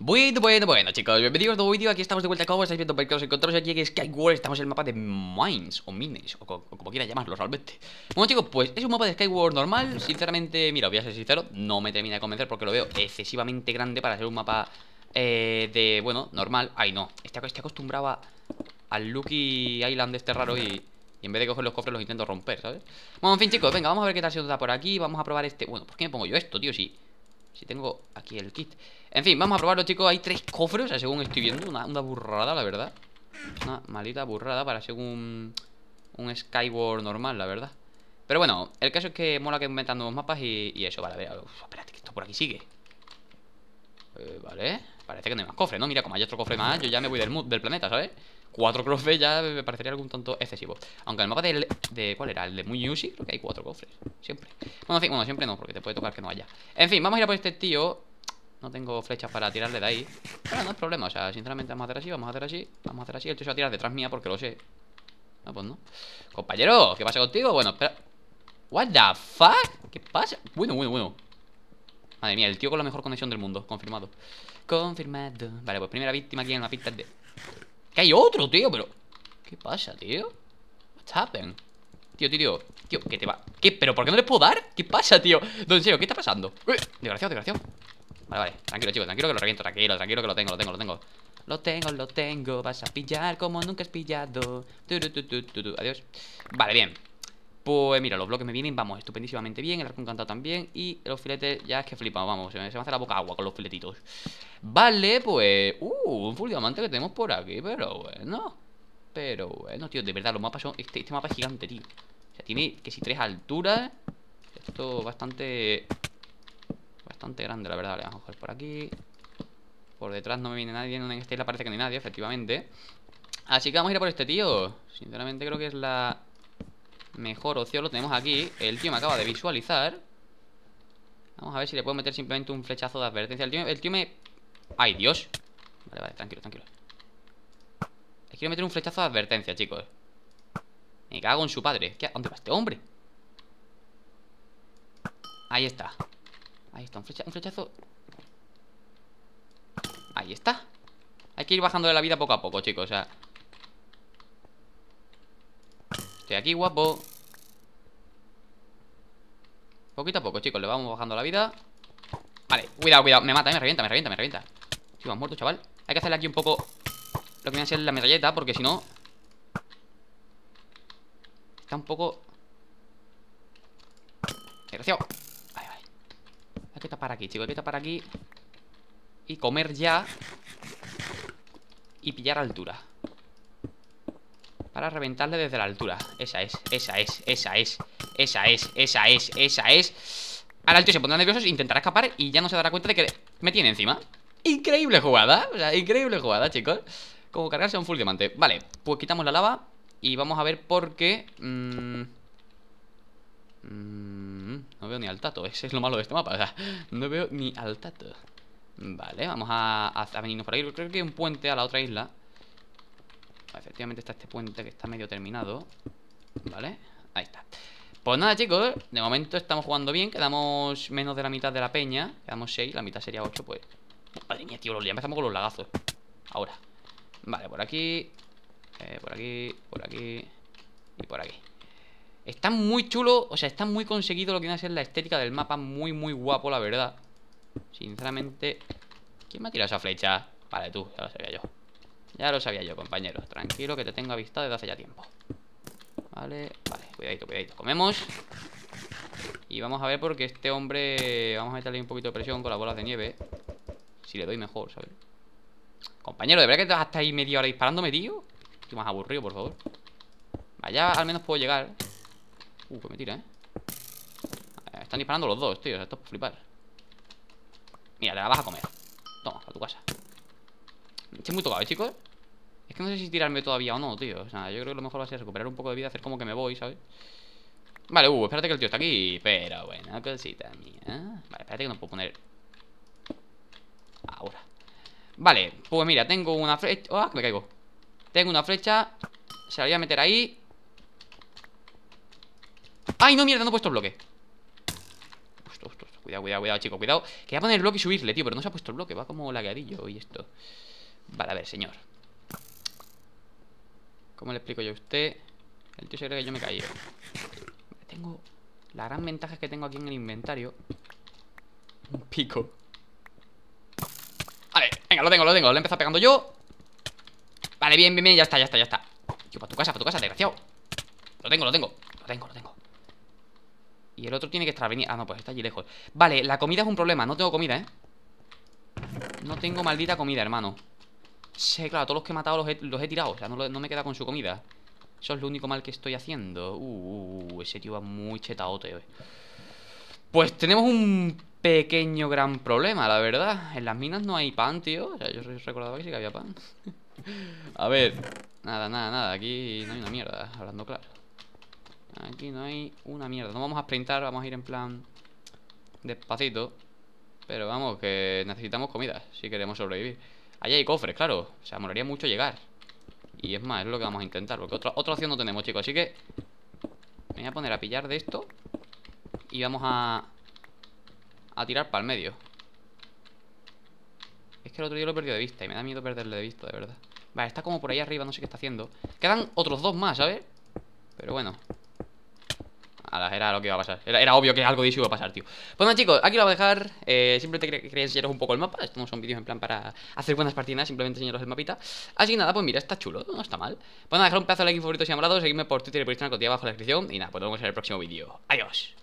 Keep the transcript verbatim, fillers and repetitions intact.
Bueno, bueno, bueno chicos, bienvenidos a un nuevo vídeo, aquí estamos de vuelta, como estáis viendo, porque os encontramos aquí en Skyward, estamos en el mapa de Mines, o Mines, o, o como quieras llamarlo realmente. Bueno chicos, pues es un mapa de Skyward normal, sinceramente, mira, os voy a ser sincero, no me termina de convencer porque lo veo excesivamente grande para ser un mapa eh, de, bueno, normal. Ay no, estoy, estoy acostumbrado a, al Lucky Island este raro y... Y en vez de coger los cofres los intento romper, ¿sabes? Bueno, en fin, chicos, venga, vamos a ver qué tal se nos da por aquí. Vamos a probar este... Bueno, ¿por qué me pongo yo esto, tío? Si, si tengo aquí el kit. En fin, vamos a probarlo, chicos. Hay tres cofres, o sea, según estoy viendo. Una, una burrada, la verdad. Una maldita burrada para ser un... Un Skyward normal, la verdad. Pero bueno, el caso es que mola que inventan nuevos mapas y, y eso, vale, a ver... Uf, espérate, que esto por aquí sigue. Eh, vale. Parece que no hay más cofres, ¿no? Mira, como hay otro cofre más, yo ya me voy del, del planeta, ¿sabes? Cuatro cofres ya me parecería algún tanto excesivo. Aunque el mapa del, de... ¿Cuál era? El de Muy Yusi, creo que hay cuatro cofres. Siempre. Bueno, en fin, bueno, siempre no, porque te puede tocar que no haya. En fin, vamos a ir a por este tío. No tengo flechas para tirarle de ahí. Pero no es problema, o sea, sinceramente vamos a hacer así, vamos a hacer así, vamos a hacer así. El tío se va a tirar detrás mía porque lo sé. No, pues no. Compañero, ¿qué pasa contigo? Bueno, espera. What the fuck? ¿Qué pasa? Bueno, bueno, bueno. Madre mía, el tío con la mejor conexión del mundo. Confirmado. Confirmado. Vale, pues primera víctima aquí en la pista de... Que hay otro, tío, pero... ¿Qué pasa, tío? What's happened? Tío, tío, tío. Tío, ¿qué te va? ¿Qué? ¿Pero por qué no les puedo dar? ¿Qué pasa, tío? No, en serio, ¿qué está pasando? Uy, desgraciado, desgraciado. Vale, vale. Tranquilo, chicos. Tranquilo que lo reviento. Tranquilo, tranquilo que lo tengo, lo tengo, lo tengo. Lo tengo, lo tengo. Vas a pillar como nunca has pillado. Tu, tu, tu, tu, tu, tu. Adiós. Vale, bien. Pues mira, los bloques me vienen, vamos, estupendísimamente bien. El arco encantado también. Y los filetes ya es que flipan, vamos, se me, se me hace la boca agua con los filetitos. Vale, pues... Uh, un full diamante que tenemos por aquí, pero bueno. Pero bueno, tío, de verdad, los mapas son... Este, este mapa es gigante, tío. O sea, tiene, que si tres alturas. Esto bastante... Bastante grande, la verdad. Vale, vamos a coger por aquí. Por detrás no me viene nadie, en esta isla parece que no hay nadie, efectivamente. Así que vamos a ir a por este tío. Sinceramente creo que es la... Mejor ocio, lo tenemos aquí. El tío me acaba de visualizar. Vamos a ver si le puedo meter simplemente un flechazo de advertencia. El tío, el tío me... ¡Ay, Dios! Vale, vale, tranquilo, tranquilo. Le quiero meter un flechazo de advertencia, chicos. Me cago en su padre. ¿Qué? ¿Dónde va este hombre? Ahí está. Ahí está, un, flecha, un flechazo. Ahí está. Hay que ir bajando de la vida poco a poco, chicos. O sea... Estoy aquí, guapo. Poquito a poco, chicos, le vamos bajando la vida. Vale, cuidado, cuidado, me mata, ¿eh? me revienta, me revienta, me revienta. Chico, has muerto, chaval. Hay que hacerle aquí un poco lo que viene a ser la metralleta, porque si no está un poco... Desgraciado. Vale, vale. Hay que tapar aquí, chicos, hay que tapar aquí. Y comer ya. Y pillar altura. Para reventarle desde la altura. Esa es, esa es, esa es. Esa es, esa es, esa es. Ahora el tío se pondrá nervioso, intentará escapar y ya no se dará cuenta de que me tiene encima. Increíble jugada, o sea, increíble jugada, chicos. Como cargarse a un full diamante. Vale, pues quitamos la lava y vamos a ver por qué mm... Mm... No veo ni al tato, ese es lo malo de este mapa, o sea, no veo ni al tato. Vale, vamos a, a, a venirnos por ahí. Creo que hay un puente a la otra isla. Efectivamente está este puente que está medio terminado. Vale, ahí está. Pues nada, chicos, de momento estamos jugando bien. Quedamos menos de la mitad de la peña. Quedamos seis, la mitad sería ocho, pues. Madre mía, tío, ya empezamos con los lagazos. Ahora, vale, por aquí eh, por aquí, por aquí y por aquí. Está muy chulo, o sea, está muy conseguido lo que viene a ser la estética del mapa. Muy, muy guapo, la verdad. Sinceramente. ¿Quién me ha tirado esa flecha? Vale, tú, ya lo sabía yo. Ya lo sabía yo, compañero. Tranquilo, que te tengo avistado desde hace ya tiempo. Vale, vale. Cuidadito, cuidadito. Comemos. Y vamos a ver porque este hombre... Vamos a meterle un poquito de presión con las bolas de nieve. Si le doy mejor, ¿sabes? Compañero, ¿de verdad que te vas hasta ahí media hora disparándome, tío? Estoy más aburrido, por favor. Allá al menos puedo llegar. Uh, que me tira, ¿eh? Están disparando los dos, tío. Esto es por flipar. Mira, te la vas a comer. Toma, a tu casa. Estoy muy tocado, ¿eh, chicos? Es que no sé si tirarme todavía o no, tío. O sea, yo creo que lo mejor va a ser recuperar un poco de vida, hacer como que me voy, ¿sabes? Vale, uh, espérate que el tío está aquí. Pero buena cosita mía. Vale, espérate que no puedo poner. Ahora. Vale, pues mira, tengo una flecha. ¡Ah, que me caigo! Tengo una flecha. Se la voy a meter ahí. ¡Ay, no, mierda! No he puesto el bloque. Hostia, hostia, hostia. Cuidado, cuidado, cuidado, chico, cuidado. Que voy a poner el bloque y subirle, tío, pero no se ha puesto el bloque. Va como lagadillo y esto. Vale, a ver, señor, ¿cómo le explico yo a usted? El tío se cree que yo me he caído. Tengo... La gran ventaja es que tengo aquí en el inventario un pico. Vale, venga, lo tengo, lo tengo. Lo he empezado pegando yo. Vale, bien, bien, bien, ya está, ya está, ya está. Tío, para tu casa, para tu casa, desgraciado. Lo tengo, lo tengo, lo tengo, lo tengo. Y el otro tiene que estar... Ah, no, pues está allí lejos. Vale, la comida es un problema. No tengo comida, ¿eh? No tengo maldita comida, hermano. Sí, claro, todos los que he matado los he, los he tirado. O sea, no, lo, no me he quedado con su comida. Eso es lo único mal que estoy haciendo. Uh, ese tío va muy chetaote, eh. Pues tenemos un pequeño gran problema, la verdad. En las minas no hay pan, tío. O sea, yo recordaba que sí que había pan. A ver. Nada, nada, nada. Aquí no hay una mierda, hablando claro. Aquí no hay una mierda. No vamos a sprintar, vamos a ir en plan despacito. Pero vamos, que necesitamos comida si queremos sobrevivir. Allí hay cofres, claro. O sea, molaría mucho llegar. Y es más, es lo que vamos a intentar, porque otra, otra opción no tenemos, chicos. Así que me voy a poner a pillar de esto. Y vamos a A tirar para el medio. Es que el otro día lo he perdido de vista y me da miedo perderle de vista, de verdad. Vale, está como por ahí arriba, no sé qué está haciendo. Quedan otros dos más, ¿sabes? Pero bueno, era lo que iba a pasar, era, era obvio que algo de eso iba a pasar, tío. Pues nada, chicos, aquí lo voy a dejar. eh, Siempre te quería enseñaros un poco el mapa. Estos no son vídeos en plan para hacer buenas partidas, simplemente enseñaros el mapita. Así que nada, pues mira, está chulo, no está mal. Pues nada, dejar un pedazo de like, favoritos y amolados. Seguidme por Twitter y por Instagram, que os digo abajo en la descripción. Y nada, pues nos vemos en el próximo vídeo. Adiós.